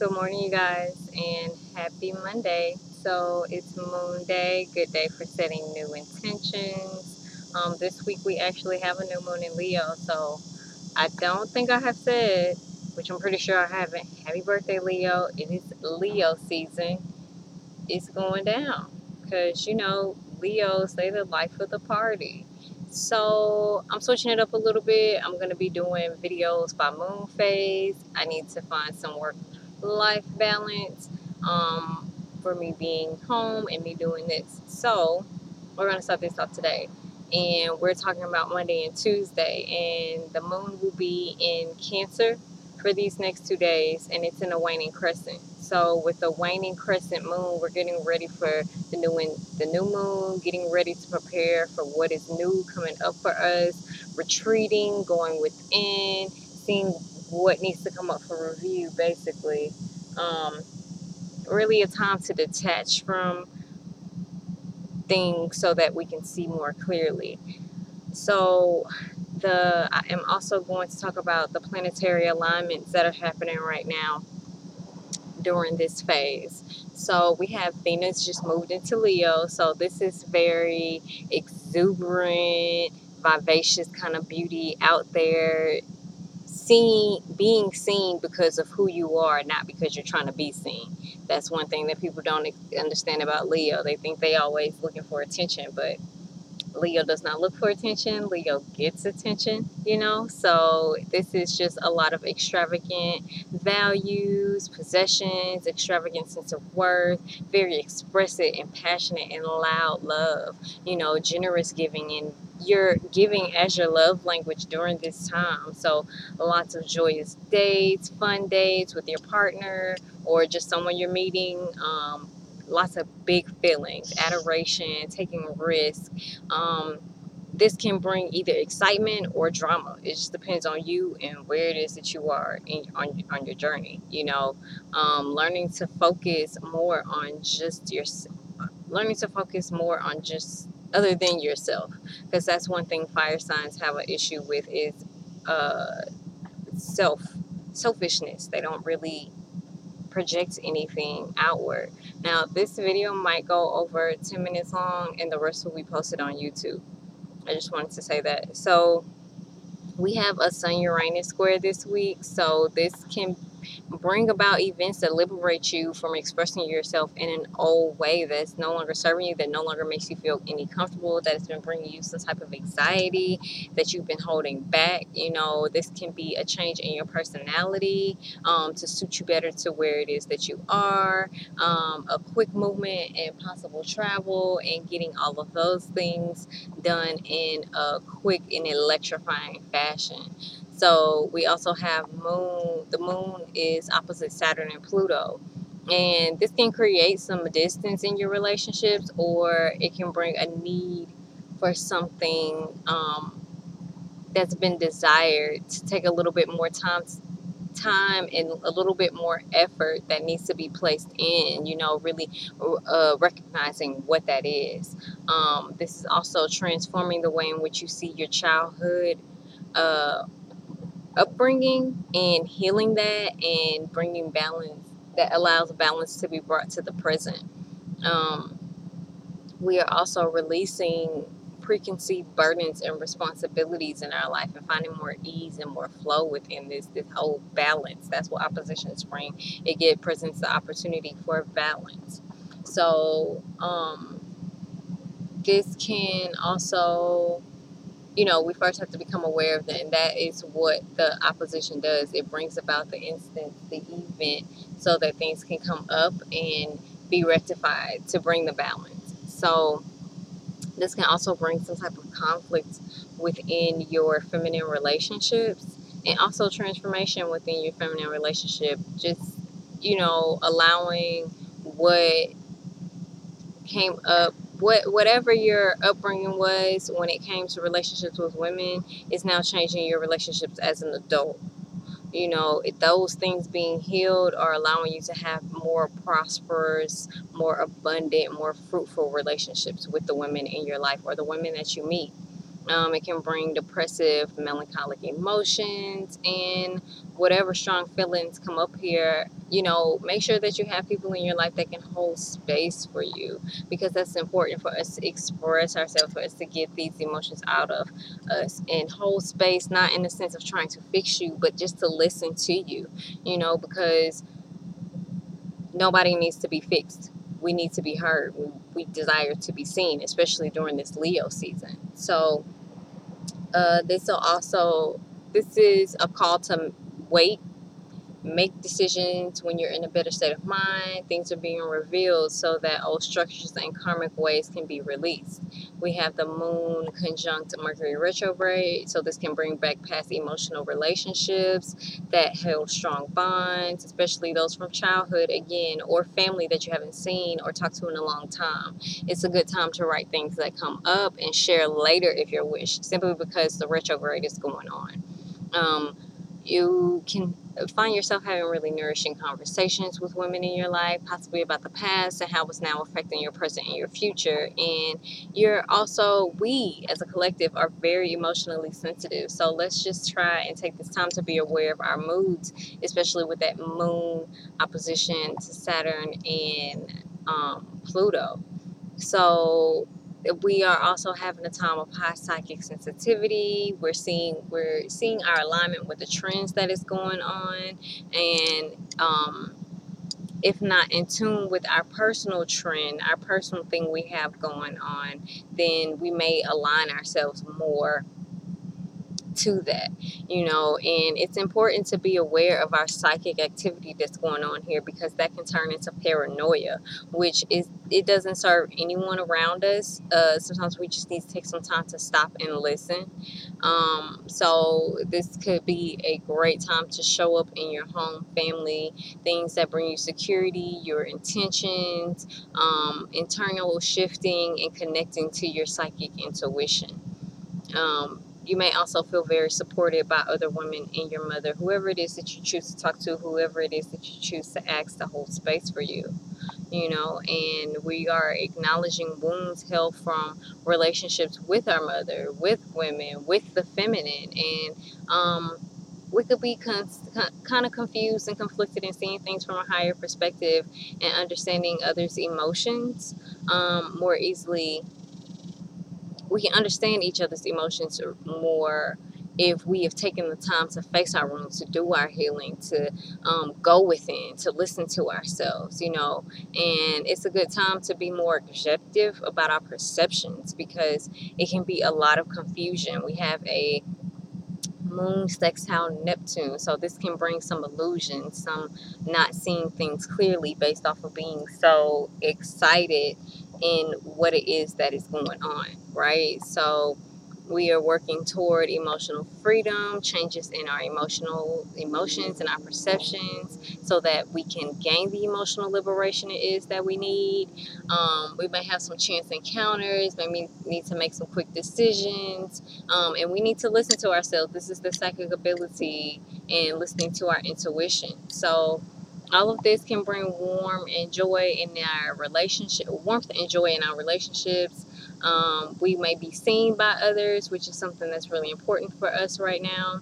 Good morning, you guys, and happy Monday. So it's Moon Day, good day for setting new intentions. This week we actually have a new moon in Leo, so I don't think I have said, which I'm pretty sure I haven't, happy birthday, Leo. It is Leo season. It's going down because, you know, Leos, they're the life of the party. So I'm switching it up a little bit. I'm going to be doing videos by moon phase. I need to find some work-life balance for me being home and me doing this. So we're going to start this off today. And we're talking about Monday and Tuesday. And the moon will be in Cancer for these next 2 days. And it's in a waning crescent. So with the waning crescent moon, we're getting ready for the new moon, getting ready to prepare for what is new coming up for us, retreating, going within, seeing what needs to come up for review, basically. Really a time to detach from things so that we can see more clearly. So I am also going to talk about the planetary alignments that are happening right now during this phase. So we have Venus just moved into Leo, so this is very exuberant, vivacious kind of beauty out there, being seen because of who you are, not because you're trying to be seen. That's one thing that people don't understand about Leo. They think they always looking for attention, but Leo does not look for attention. Leo gets attention, you know. So this is just a lot of extravagant values, possessions, extravagant sense of worth, very expressive and passionate and loud love, you know, generous giving, and you're giving as your love language during this time. So lots of joyous dates, fun dates with your partner or just someone you're meeting, lots of big feelings, adoration, taking risk. This can bring either excitement or drama. It just depends on you and where it is that you are on your journey, you know. Learning to focus more on just other than yourself, because that's one thing fire signs have an issue with is selfishness. They don't really project anything outward. Now, this video might go over 10 minutes long and the rest will be posted on YouTube. I just wanted to say that. So we have a Sun-Uranus square this week, so this can bring about events that liberate you from expressing yourself in an old way that's no longer serving you, that no longer makes you feel any comfortable, that has been bringing you some type of anxiety that you've been holding back. You know, this can be a change in your personality to suit you better to where it is that you are, a quick movement and possible travel and getting all of those things done in a quick and electrifying fashion. So we also have moon. The moon is opposite Saturn and Pluto. And this can create some distance in your relationships, or it can bring a need for something that's been desired to take a little bit more time and a little bit more effort that needs to be placed in, you know, really recognizing what that is. This is also transforming the way in which you see your childhood upbringing and healing that and bringing balance that allows balance to be brought to the present. We are also releasing preconceived burdens and responsibilities in our life and finding more ease and more flow within this whole balance. That's what oppositions bring. It presents the opportunity for balance. So this can also, you know, we first have to become aware of that, and that is what the opposition does. It brings about the instance, the event, so that things can come up and be rectified to bring the balance. So this can also bring some type of conflict within your feminine relationships, and also transformation within your feminine relationship. Just, you know, allowing what came up, whatever your upbringing was when it came to relationships with women, is now changing your relationships as an adult. You know, those things being healed are allowing you to have more prosperous, more abundant, more fruitful relationships with the women in your life or the women that you meet. It can bring depressive, melancholic emotions, and whatever strong feelings come up here, you know, make sure that you have people in your life that can hold space for you, because that's important for us to express ourselves, for us to get these emotions out of us. And hold space, not in the sense of trying to fix you, but just to listen to you, you know, because nobody needs to be fixed. We need to be heard. We desire to be seen, especially during this Leo season. So this is a call to wait, make decisions when you're in a better state of mind. Things are being revealed so that old structures and karmic ways can be released. We have the moon conjunct Mercury retrograde, so this can bring back past emotional relationships that held strong bonds, especially those from childhood again, or family that you haven't seen or talked to in a long time. It's a good time to write things that come up and share later if you wish, simply because the retrograde is going on. You can find yourself having really nourishing conversations with women in your life, possibly about the past and how it's now affecting your present and your future. And we as a collective are very emotionally sensitive. So let's just try and take this time to be aware of our moods, especially with that moon opposition to Saturn and Pluto. So we are also having a time of high psychic sensitivity. We're seeing our alignment with the trends that is going on, and if not in tune with our personal trend, our personal thing we have going on, then we may align ourselves more to that, you know. And it's important to be aware of our psychic activity that's going on here, because that can turn into paranoia, which it doesn't serve anyone around us. Sometimes we just need to take some time to stop and listen. So this could be a great time to show up in your home, family, things that bring you security, your intentions, internal shifting, and connecting to your psychic intuition. You may also feel very supported by other women and your mother, whoever it is that you choose to talk to, whoever it is that you choose to ask to hold space for you, you know. And we are acknowledging wounds held from relationships with our mother, with women, with the feminine. And we could be kind of confused and conflicted and seeing things from a higher perspective and understanding others' emotions more easily. We can understand each other's emotions more if we have taken the time to face our wounds, to do our healing, to go within, to listen to ourselves, you know. And it's a good time to be more objective about our perceptions, because it can be a lot of confusion. We have a moon sextile Neptune, so this can bring some illusions, some not seeing things clearly based off of being so excited in what it is that is going on, right? So we are working toward emotional freedom, changes in our emotions and our perceptions, so that we can gain the emotional liberation it is that we need. We may have some chance encounters, maybe need to make some quick decisions, and we need to listen to ourselves. This is the psychic ability and listening to our intuition. So all of this can bring warmth and joy in our relationships. We may be seen by others, which is something that's really important for us right now.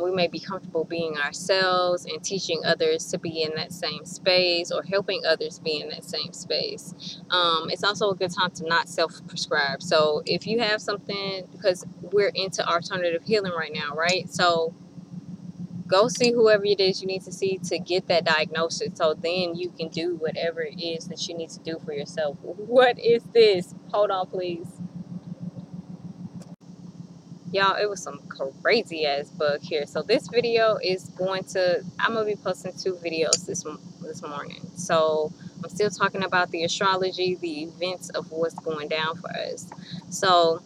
We may be comfortable being ourselves and teaching others to be in that same space, or helping others be in that same space. It's also a good time to not self-prescribe. So if you have something, because we're into alternative healing right now, right? So go see whoever it is you need to see to get that diagnosis, so then you can do whatever it is that you need to do for yourself. What is this? Hold on, please. Y'all, it was some crazy ass bug here. So this video I'm going to be posting two videos this morning. So I'm still talking about the astrology, the events of what's going down for us. So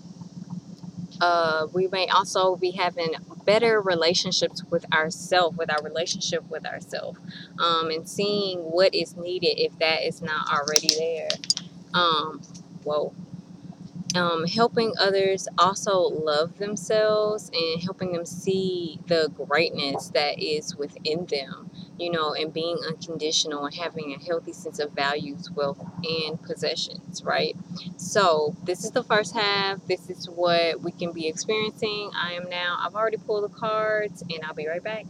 we may also be having better relationships with our relationship with ourselves, and seeing what is needed if that is not already there. Helping others also love themselves, and helping them see the greatness that is within them. and being unconditional and having a healthy sense of values, wealth, and possessions, right? So this is the first half. This is what we can be experiencing. I've already pulled the cards, and I'll be right back.